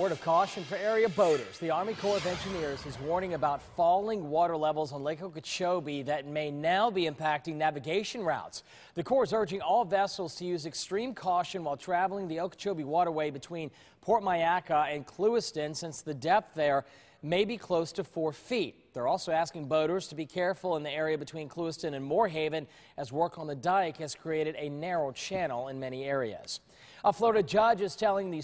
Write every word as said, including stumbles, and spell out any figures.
Word of caution for area boaters. The Army Corps of Engineers is warning about falling water levels on Lake Okeechobee that may now be impacting navigation routes. The Corps is urging all vessels to use extreme caution while traveling the Okeechobee waterway between Port Mayaca and Clewiston, since the depth there may be close to four feet. They're also asking boaters to be careful in the area between Clewiston and Moorhaven, as work on the dike has created a narrow channel in many areas. A Florida judge is telling the